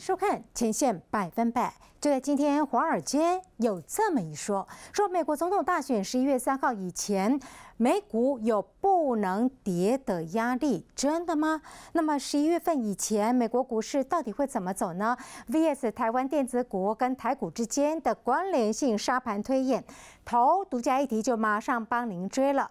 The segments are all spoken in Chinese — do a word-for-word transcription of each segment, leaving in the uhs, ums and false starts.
收看前线百分百。就在今天，华尔街有这么一说：说美国总统大选十一月三号以前，美股有不能跌的压力，真的吗？那么十一月份以前，美国股市到底会怎么走呢 ？V S 台湾电子股跟台股之间的关联性沙盘推演，头独家一题就马上帮您追了。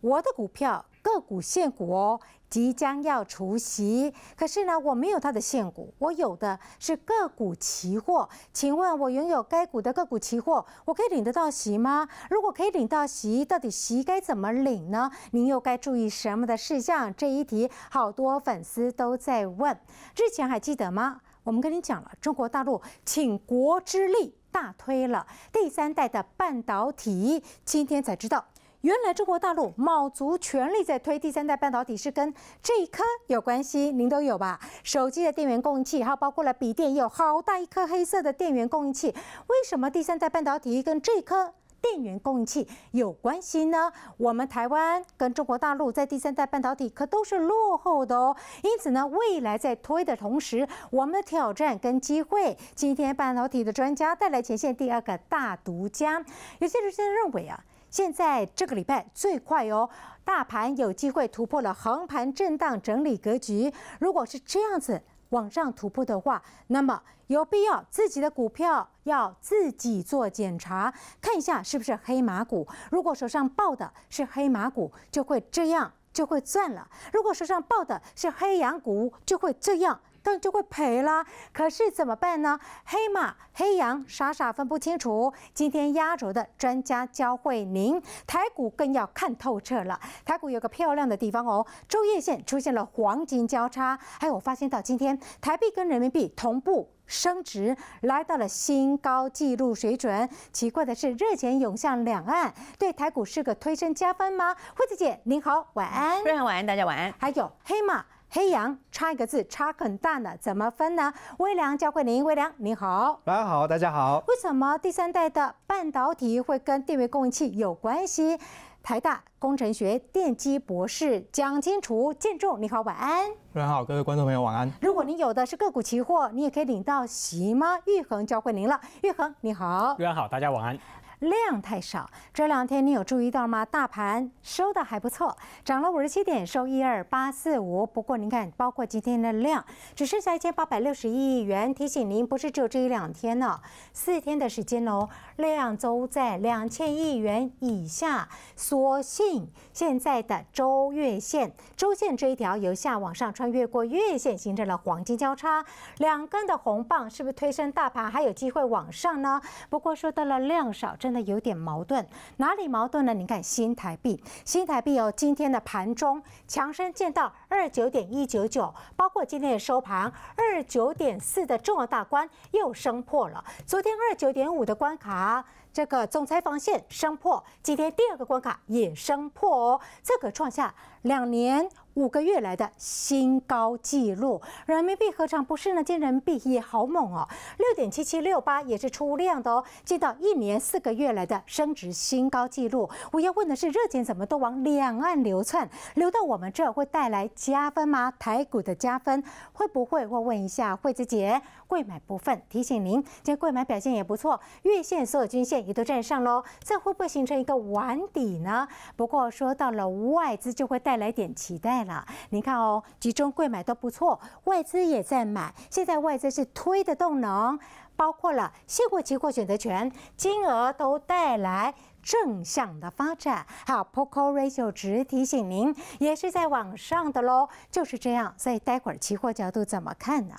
我的股票个股现股哦。 即将要除息，可是呢，我没有它的现股，我有的是个股期货。请问，我拥有该股的个股期货，我可以领得到息吗？如果可以领到息，到底息该怎么领呢？您又该注意什么的事项？这一题好多粉丝都在问。之前还记得吗？我们跟你讲了，中国大陆请国之力大推了第三代的半导体，今天才知道。 原来中国大陆卯足全力在推第三代半导体，是跟这一颗有关系，您都有吧？手机的电源供应器，还有包括了笔电，也有好大一颗黑色的电源供应器。为什么第三代半导体跟这一颗电源供应器有关系呢？我们台湾跟中国大陆在第三代半导体可都是落后的哦。因此呢，未来在推的同时，我们的挑战跟机会，今天半导体的专家带来前线第二个大独家。有些人现在认为啊。 现在这个礼拜最快哦，大盘有机会突破了横盘震荡整理格局。如果是这样子往上突破的话，那么有必要自己的股票要自己做检查，看一下是不是黑马股。如果手上抱的是黑马股，就会这样就会赚了；如果手上抱的是黑羊股，就会这样。 但就会赔啦，可是怎么办呢？黑马、黑羊傻傻分不清楚。今天压轴的专家教会您，台股更要看透彻了。台股有个漂亮的地方哦，周月线出现了黄金交叉，还有我发现到今天台币跟人民币同步。 升值来到了新高纪录水准。奇怪的是，热钱涌向两岸，对台股是个推升加分吗？惠子姐您好，晚安。瑞涵晚安，大家晚安。还有黑马、黑羊，差一个字，差很大呢，怎么分呢？微良教会您，微良您好，大家好，大家好。为什么第三代的半导体会跟电源供应器有关系？ 台大工程学电机博士蒋金厨建仲，你好，晚安。晚上好，各位观众朋友，晚安。如果你有的是个股期货，你也可以领到息吗？玉恒教会您了，玉恒你好。晚上好，大家晚安。量太少，这两天你有注意到吗？大盘收的还不错，涨了五十七点，收一二八四五。不过您看，包括今天的量，只剩下一千八百六十亿元。提醒您，不是只有这一两天呢、哦，四天的时间哦，量都在两千亿元以下。所幸现在的周月线、周线这一条由下往上穿越过月线，形成了黄金交叉，两根的红棒是不是推升大盘还有机会往上呢？不过说到了量少，真。 真的有点矛盾，哪里矛盾呢？你看新台币，新台币哦，今天的盘中强升见到二九点一九九，包括今天的收盘二九点四的重要大关又升破了，昨天二九点五的关卡。 这个总裁防线升破，今天第二个关卡也升破哦，这个创下两年五个月来的新高纪录。人民币何尝不是呢？今天人民币也好猛哦，六点七七六八也是出量的哦，见到一年四个月来的升值新高纪录。我要问的是，热钱怎么都往两岸流窜，流到我们这会带来加分吗？台股的加分会不会？我问一下惠子姐，贵买部分提醒您，今天贵买表现也不错，月线所有均线。 也都站上喽，这会不会形成一个碗底呢？不过说到了外资，就会带来点期待了。你看哦，集中柜买都不错，外资也在买。现在外资是推的动能，包括了现货、期货、选择权，金额都带来。 正向的发展，好 ，P O C O ratio 值提醒您也是在往上的喽，就是这样。所以待会儿期货角度怎么看呢？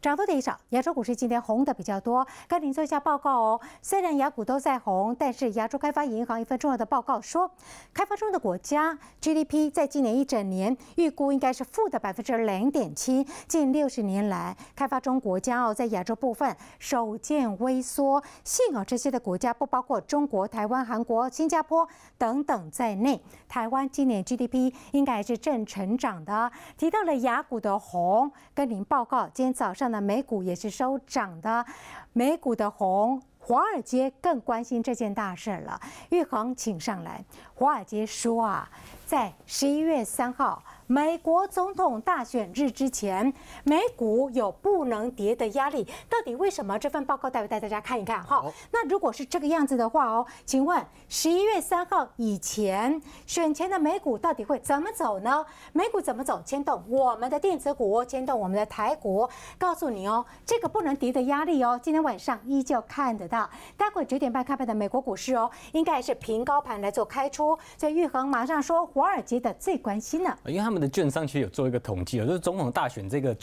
涨多跌少，亚洲股市今天红的比较多，跟您做一下报告哦。虽然亚股都在红，但是亚洲开发银行一份重要的报告说，开发中的国家 G D P 在今年一整年预估应该是负的百分之零点七，近六十年来开发中国家哦在亚洲部分首见微缩。幸好这些的国家不包括中国、台湾、韩。 国、新加坡等等在内，台湾今年 G D P 应该还是正成长的。提到了雅股的红，跟您报告，今天早上的美股也是收涨的，美股的红。 华尔街更关心这件大事了，玉恒，请上来。华尔街说啊，在十一月三号美国总统大选日之前，美股有不能跌的压力。到底为什么？这份报告待会带大家看一看哈。那如果是这个样子的话哦，请问十一月三号以前选前的美股到底会怎么走呢？美股怎么走，牵动我们的电子股，牵动我们的台股。告诉你哦，这个不能跌的压力哦，今天晚上依旧看得到。待会九点半开盘的美国股市哦，应该是平高盘来做开出。所以玉恒马上说，华尔街的最关心了，因为他们的券商其实有做一个统计，就是总统大选这个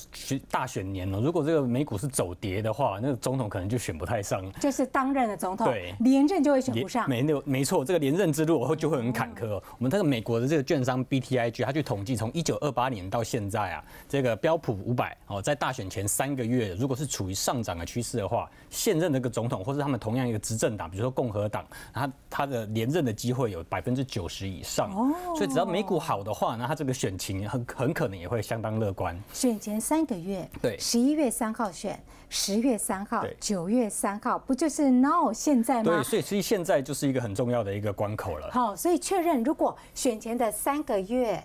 大选年哦，如果这个美股是走跌的话，那个总统可能就选不太上，就是当任的总统，对，连任就会选不上。没有，没错，这个连任之路就会很坎坷。嗯、我们这个美国的这个券商 B T I G， 它去统计从一九二八年到现在啊，这个标普五百哦，在大选前三个月，如果是处于上涨的趋势的话，现任的一个总统或是他们同样一个执政党，比如说共和党，他他的连任的机会有百分之九十以上。哦、所以只要美股好的话，那他这个选情很很可能也会相当乐观。选前三个月，对，十一月三号选，十月三号，九月三号，不就是 now 现在吗？对，所以其实现在就是一个很重要的一个关口了。好，所以确认如果选前的三个月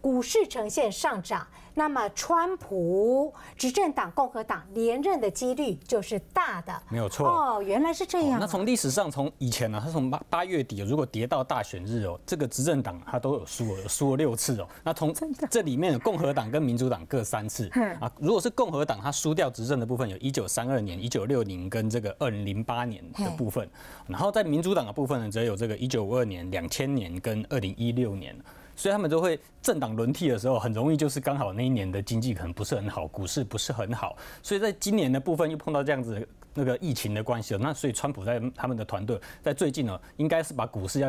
股市呈现上涨，那么川普执政党共和党连任的几率就是大的，没有错哦。原来是这样、啊哦。那从历史上，从以前呢、啊，他从八八月底如果跌到大选日哦，这个执政党他都有输，输了六次哦。那从这里面共和党跟民主党各三次啊。如果是共和党，他输掉执政的部分有一九三二年、一九六零跟这个二零零八年的部分，然后在民主党的部分呢，则有这个一九五二年、两千年跟二零一六年。所以他们都会政党轮替的时候，很容易就是刚好那一年的经济可能不是很好，股市不是很好，所以在今年的部分又碰到这样子那个疫情的关系，那所以川普在他们的团队在最近呢，应该是把股市要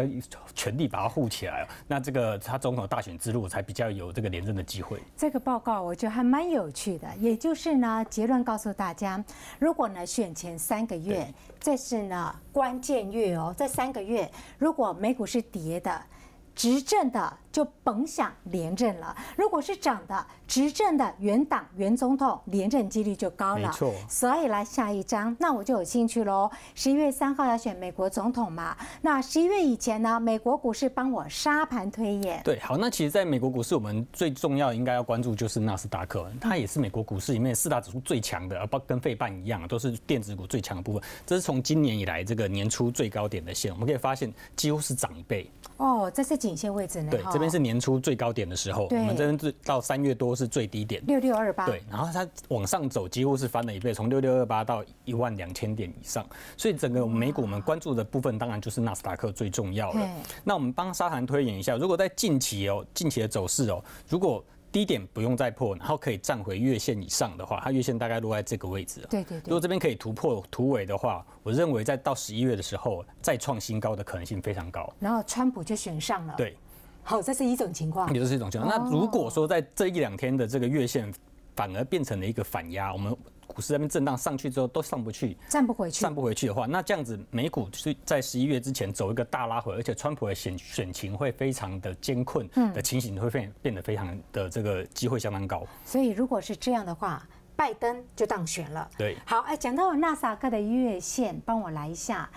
全力把它护起来，那这个他总统大选之路才比较有这个连任的机会。这个报告我觉得还蛮有趣的，也就是呢，结论告诉大家，如果呢选前三个月，这是呢关键月哦，这三个月如果美股是跌的，执政的就甭想连任了，如果是涨的，执政的原党原总统连任几率就高了。没错，所以来下一张，那我就有兴趣喽。十一月三号要选美国总统嘛，那十一月以前呢，美国股市帮我沙盘推演。对，好，那其实在美国股市，我们最重要应该要关注就是纳斯达克，它也是美国股市里面四大指数最强的，包跟费半一样，都是电子股最强的部分。这是从今年以来这个年初最高点的线，我们可以发现几乎是涨一倍。哦，这是颈线位置呢。对，这边是年初最高点的时候，我们这边到三月多是最低点，六六二八。对，然后它往上走，几乎是翻了一倍，从六六二八到一万两千点以上。所以整个美股我们关注的部分，当然就是纳斯达克最重要了。那我们帮沙盘推演一下，如果在近期哦，近期的走势哦，如果低点不用再破，然后可以站回月线以上的话，它月线大概落在这个位置。对对对。如果这边可以突破突围的话，我认为在到十一月的时候再创新高的可能性非常高。然后川普就选上了。对。好，这是一种情况。也就是一种情况。那如果说在这一两天的这个月线反而变成了一个反压，我们股市那边震荡上去之后都上不去，站不回去，站不回去的话，那这样子美股是在十一月之前走一个大拉回，而且川普的选选情会非常的艰困的情形会变变得非常的这个机会相当高。所以如果是这样的话，拜登就当选了。对，好，哎，讲到纳斯达克的月线，帮我来一下。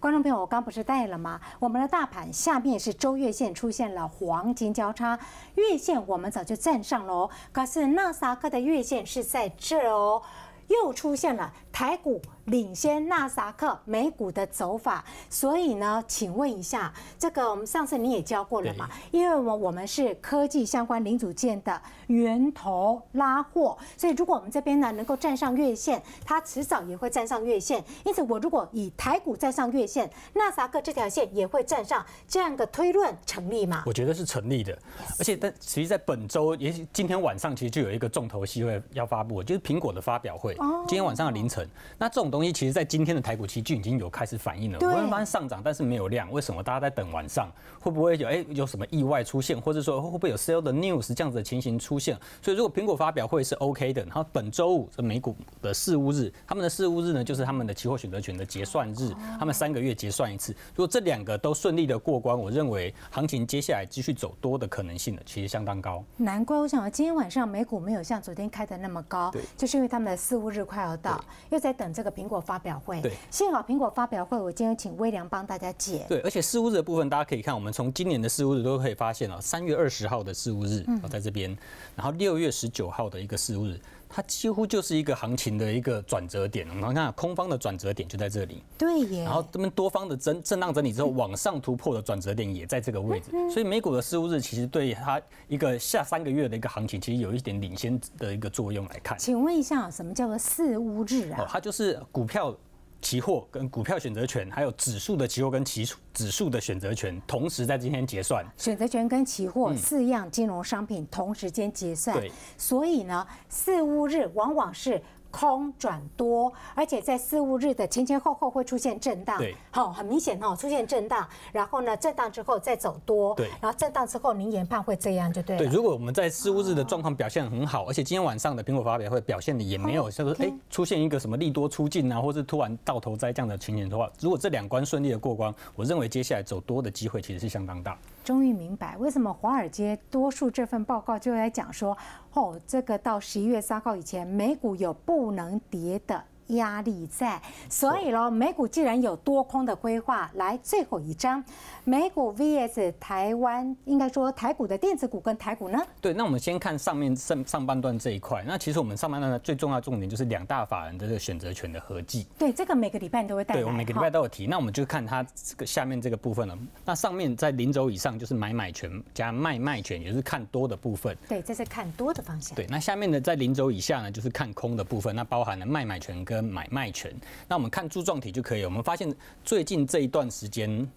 观众朋友，我刚不是带了吗？我们的大盘下面是周月线出现了黄金交叉，月线我们早就站上了哦，可是纳斯达克的月线是在这哦，又出现了台股领先纳斯达克美股的走法，所以呢，请问一下，这个我们上次你也教过了嘛？因为我我们是科技相关零组件的源头拉货，所以如果我们这边呢能够站上月线，它迟早也会站上月线。因此，我如果以台股站上月线，纳斯达克这条线也会站上，这样的推论成立吗？我觉得是成立的，而且但其实，在本周，也许今天晚上其实就有一个重头戏会要发布，就是苹果的发表会。今天晚上的凌晨，那这种东西其实，在今天的台股期就已经有开始反应了。我们发现上涨，但是没有量，为什么？大家在等晚上会不会有哎、欸、有什么意外出现，或者说会不会有 sell 的 news 这样子的情形出现？所以如果苹果发表会是 OK 的，然后本周五是美股的事务日，他们的事务日呢就是他们的期货选择权的结算日，他们三个月结算一次。如果这两个都顺利的过关，我认为行情接下来继续走多的可能性呢，其实相当高。难怪我想到今天晚上美股没有像昨天开的那么高，就是因为他们的事务日快要到，又在等这个苹苹果发表会。对，幸好苹果发表会，我今天请威良帮大家解。对，而且事务日的部分，大家可以看，我们从今年的事务日都可以发现啊，三月二十号的事务日啊，在这边，然后六月十九号的一个事务日。 它几乎就是一个行情的一个转折点，我们看空方的转折点就在这里，对耶。然后这边多方的震震荡整理之后往上突破的转折点也在这个位置，所以美股的事务日其实对它一个下三个月的一个行情，其实有一点领先的一个作用来看。请问一下，什么叫做事务日啊？哦，它就是股票。 期货跟股票选择权，还有指数的期货跟期指数的选择权，同时在今天结算。选择权跟期货四样金融商品同时间结算，嗯、所以呢，事务日往往是。 空转多，而且在事务日的前前后后会出现震荡，对，好、哦，很明显哦，出现震荡，然后呢，震荡之后再走多，对，然后震荡之后您研判会这样就对了。对，如果我们在事务日的状况表现很好，哦、而且今天晚上的苹果发表会表现的也没有像说哎出现一个什么利多出尽啊，或是突然到头栽这样的情形的话，如果这两关顺利的过关，我认为接下来走多的机会其实是相当大。终于明白为什么华尔街多数这份报告就来讲说。 哦，这个到十一月三号以前，美股有不能跌的压力在，所以咯，美股既然有多空的规划，来最后一张，美股 V S 台湾，应该说台股的电子股跟台股呢？对，那我们先看上面上上半段这一块，那其实我们上半段的最重要的重点就是两大法人的这个选择权的合计。对，这个每个礼拜都会带来。对，我们每个礼拜都有提，那我们就看它这个下面这个部分了。那上面在零轴以上就是买买权加卖卖权，也就是看多的部分。对，这是看多的方向。对，那下面的在零轴以下呢，就是看空的部分，那包含了卖买权跟 跟买卖权，那我们看柱状体就可以。我们发现最近这一段时间，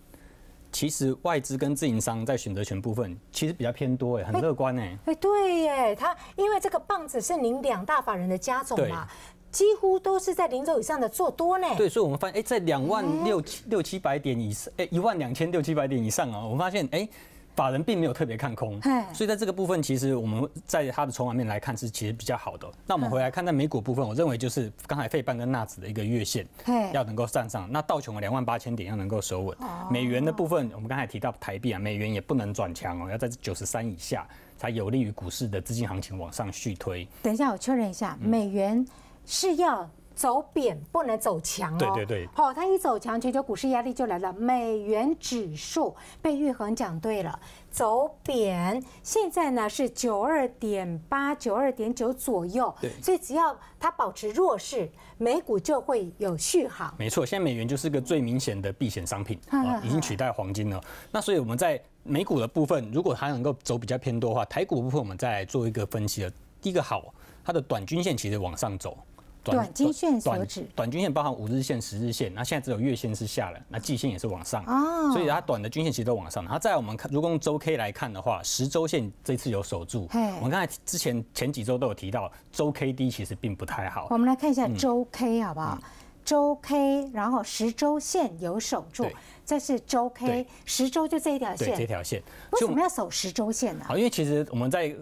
其实外资跟自营商在选择权部分其实比较偏多，哎，很乐观哎、欸。哎、欸，对耶，它因为这个棒子是您两大法人的加总嘛。 几乎都是在零轴以上的做多呢。对，所以我们发现，哎、欸，在两万六七六七百点以上，哎、欸，一万两千六七百点以上啊、喔，我们发现，哎、欸，法人并没有特别看空，所以在这个部分，其实我们在它的筹码面来看是其实比较好的、喔。那我们回来看在美股部分，我认为就是刚才费半跟纳指的一个月线要能够站上，那道琼的两万八千点要能够守稳。美元的部分，我们刚才提到台币啊，美元也不能转强哦，要在九十三以下才有利于股市的资金行情往上续推。等一下，我确认一下，美元。 是要走贬，不能走强哦。对对对，好、哦，它一走强，全球股市压力就来了。美元指数被玉恒讲对了，走贬，现在呢是九二点八、九二点九左右。对，所以只要它保持弱势，美股就会有续航。没错，现在美元就是个最明显的避险商品，啊、已经取代黄金了。那所以我们在美股的部分，如果它能够走比较偏多的话，台股部分我们再来做一个分析了。第一个好，它的短均线其实往上走。 短均线所指，短均线包含五日线、十日线，那现在只有月线是下了，那季线也是往上，哦、所以它短的均线其实都往上。它在我们看，如果用周 K 来看的话，十周线这次有守住。我们刚才之前前几周都有提到，周 K D 其实并不太好。我们来看一下周 K 好不好？嗯嗯 周 K， 然后十周线有守住，这是周 K， 十周就这一条线，这条线为什么要守十周线呢、啊？因为其实我们在。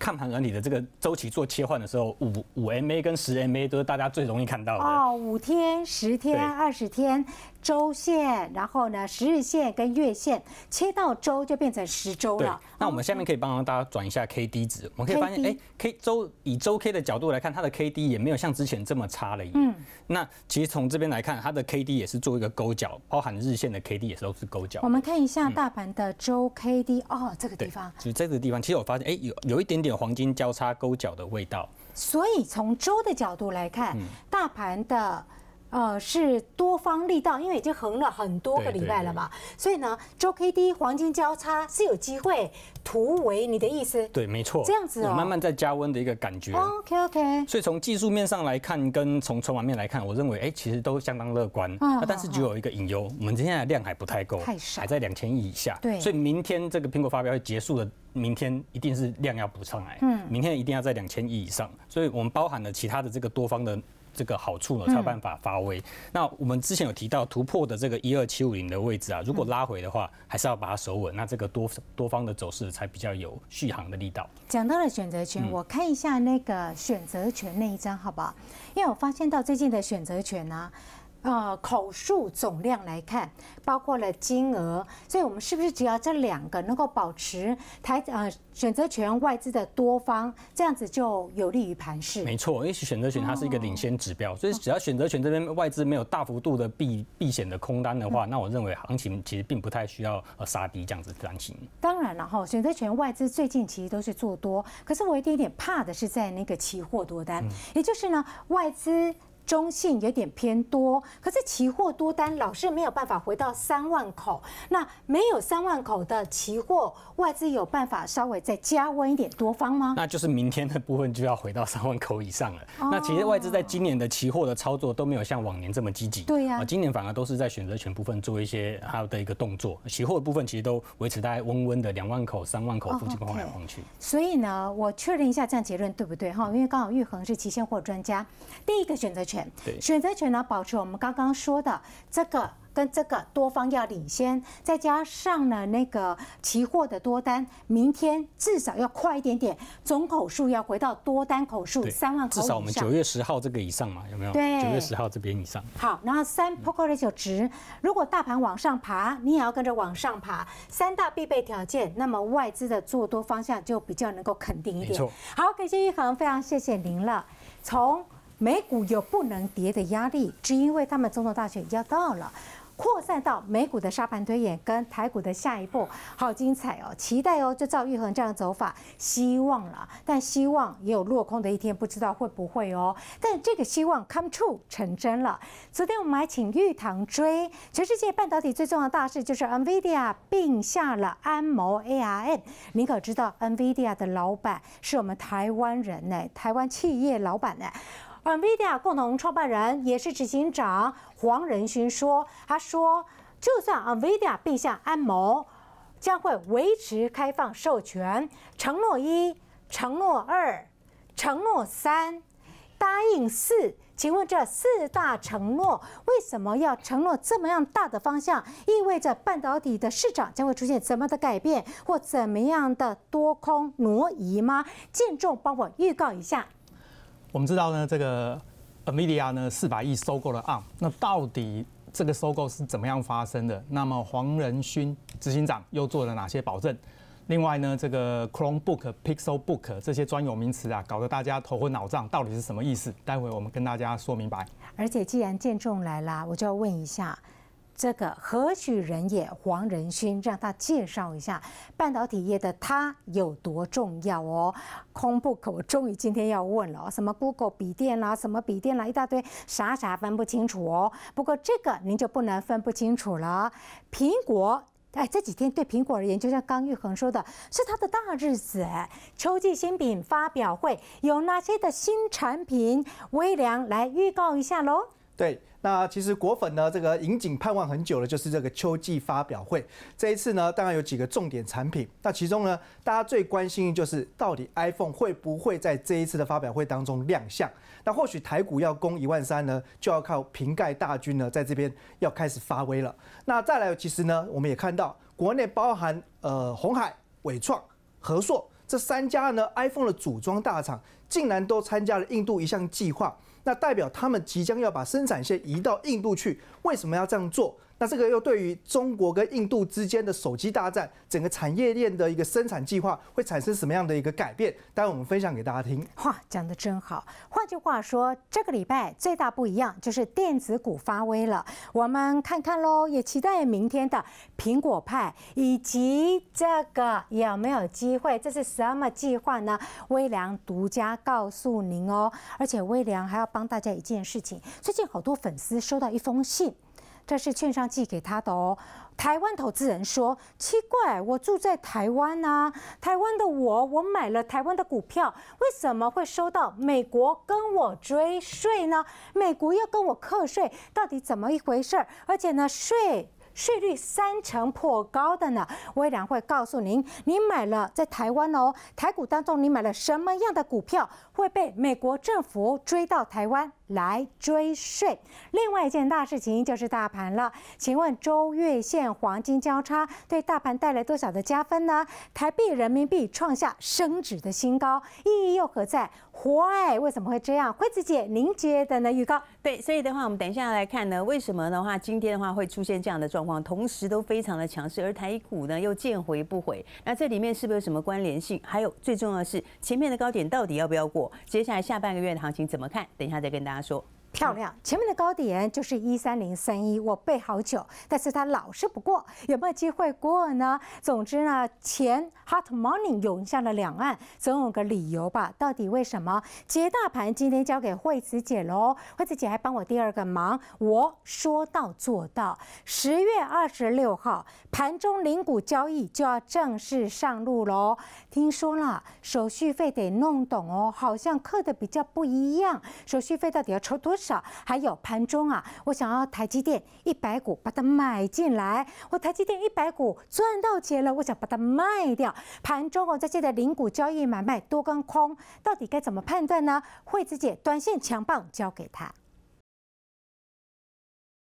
看盘软体的这个周期做切换的时候，五五 M A 跟十 M A 都是大家最容易看到的哦，五天、十天、二十天周线，然后呢十日线跟月线切到周就变成十周了。那我们下面可以帮大家转一下 K D 值，我们可以发现，哎 ，K 周以周 K 的角度来看，它的 K D 也没有像之前这么差了。嗯，那其实从这边来看，它的 K D 也是做一个勾角，包含日线的 K D 也是都是勾角。我们看一下大盘的周 K D， 哦，这个地方，就这个地方，其实我发现，哎，有有一点点。 黄金交叉勾角的味道，所以从周的角度来看，嗯、大盘的呃是多方力道，因为已经横了很多个礼拜了嘛，對對對所以呢，周 K D 黄金交叉是有机会突围。你的意思？对，没错，这样子、喔、慢慢在加温的一个感觉。Oh, OK OK。所以从技术面上来看，跟从筹码面来看，我认为哎、欸，其实都相当乐观。Oh, 啊，但是只有一个隐忧，我们今天的量还不太够，太少，还在两千亿以下。对，所以明天这个苹果发表会结束了。 明天一定是量要补上来，嗯，明天一定要在两千亿以上，所以我们包含了其他的这个多方的这个好处呢，才有办法发威。嗯、那我们之前有提到突破的这个一二七五零的位置啊，如果拉回的话，还是要把它守稳，那这个多多方的走势才比较有续航的力道。讲到了选择权，嗯、我看一下那个选择权那一张好不好？因为我发现到最近的选择权呢、啊。呃口数总量来看，包括了金额，所以我们是不是只要这两个能够保持台呃选择权外资的多方，这样子就有利于盘势？没错，因为选择权它是一个领先指标，哦、所以只要选择权这边外资没有大幅度的避避险的空单的话，嗯、那我认为行情其实并不太需要呃杀低这样子担心。当然了哈，选择权外资最近其实都是做多，可是我有点点怕的是在那个期货多单，嗯、也就是呢外资。 中性有点偏多，可是期货多单老是没有办法回到三万口。那没有三万口的期货，外资有办法稍微再加温一点多方吗？那就是明天的部分就要回到三万口以上了。哦、那其实外资在今年的期货的操作都没有像往年这么积极。对呀、啊，今年反而都是在选择权部分做一些它的一个动作，期货的部分其实都维持大概温温的两万口、三万口附近晃来晃去。哦 okay、所以呢，我确认一下这样结论对不对哈？因为刚好玉恒是期现货专家，第一个选择权。 选择权呢，保持我们刚刚说的这个跟这个多方要领先，再加上呢那个期货的多单，明天至少要快一点点，总口数要回到多单口数三万口以上。至少我们九月十号这个以上嘛，有没有？对，九月十号这边以上。好，然后三 P/E ratio 值，如果大盘往上爬，你也要跟着往上爬。三大必备条件，那么外资的做多方向就比较能够肯定一点。没错。好，感谢玉恒，非常谢谢您了。从 美股有不能跌的压力，只因为他们总统大选要到了，扩散到美股的沙盘推演跟台股的下一步，好精彩哦！期待哦，就照玉恒这样的走法，希望啦，但希望也有落空的一天，不知道会不会哦。但这个希望 come true 成真了。昨天我们还请玉堂追，全世界半导体最重要的大事就是 Nvidia 并下了安谋 A R M。您可知道 Nvidia 的老板是我们台湾人呢、欸，台湾企业老板呢、欸。 Nvidia 共同创办人也是执行长黄仁勋说：“他说，就算 Nvidia 并向安谋，将会维持开放授权，承诺一、承诺二、承诺三、答应四。请问这四大承诺为什么要承诺这么样大的方向？意味着半导体的市场将会出现怎么的改变，或怎么样的多空挪移吗？建仲帮我预告一下。” 我们知道呢，这个 NVIDIA 呢四百亿收购了 A R M， 那到底这个收购是怎么样发生的？那么黄仁勋执行长又做了哪些保证？另外呢，这个 Chromebook、Pixelbook 这些专有名词啊，搞得大家头昏脑胀，到底是什么意思？待会我们跟大家说明白。而且既然建仲来啦，我就要问一下。 这个何许人也？黄仁勋让他介绍一下半导体业的他有多重要哦。Chromebook 我终于今天要问了、哦，什么 Google 笔电啦、啊，什么笔电啦、啊，一大堆傻傻分不清楚哦。不过这个您就不能分不清楚了。苹果，哎，这几天对苹果而言，就像刚玉恒说的，是他的大日子。秋季新品发表会有哪些的新产品？微良来预告一下喽。对。 那其实果粉呢，这个引颈盼望很久的，就是这个秋季发表会。这一次呢，当然有几个重点产品。那其中呢，大家最关心的就是到底 iPhone 会不会在这一次的发表会当中亮相？那或许台股要攻一万三呢，就要靠瓶盖大军呢，在这边要开始发威了。那再来，其实呢，我们也看到国内包含呃鸿海、伟创、和硕这三家呢 iPhone 的组装大厂，竟然都参加了印度一项计划。 那代表他们即将要把生产线移到印度去，为什么要这样做？那这个又对于中国跟印度之间的手机大战，整个产业链的一个生产计划会产生什么样的一个改变？待会我们分享给大家听。哇，讲得真好。换句话说，这个礼拜最大不一样就是电子股发威了。我们看看喽，也期待明天的苹果派以及这个有没有机会？这是什么计划呢？微良独家告诉您哦。而且微良还要帮大家一件事情，最近好多粉丝收到一封信。 这是券商寄给他的哦。台湾投资人说：“奇怪，我住在台湾啊，台湾的我，我买了台湾的股票，为什么会收到美国跟我追税呢？美国要跟我课税，到底怎么一回事？而且呢，税。”税率三成破高的呢？微软会告诉您，你买了在台湾哦，台股当中你买了什么样的股票会被美国政府追到台湾来追税。另外一件大事情就是大盘了，请问周月线黄金交叉对大盘带来多少的加分呢？台币、人民币创下升值的新高，意义又何在？Why 为什么会这样？惠子姐，您觉得呢？预告对，所以的话，我们等一下来看呢，为什么的话，今天的话会出现这样的状况，同时都非常的强势，而台股呢又见回不回，那这里面是不是有什么关联性？还有最重要的是，前面的高点到底要不要过？接下来下半个月的行情怎么看？等一下再跟大家说。漂亮，前面的高点就是一三零三一，我背好久，但是它老是不过，有没有机会过呢？总之呢，前 hot morning 涌向了两岸，总有个理由吧？到底为什么？接大盘今天交给惠子姐喽，惠子姐还帮我第二个忙，我说到做到。十月二十六号盘中零股交易就要正式上路喽，听说啦，手续费得弄懂哦，好像课的比较不一样，手续费到底要抽多少？ 少还有盘中啊，我想要台积电一百股把它买进来，我台积电一百股赚到钱了，我想把它卖掉。盘中哦，在现在零股交易买卖多跟空，到底该怎么判断呢？惠子姐短线强棒交给他。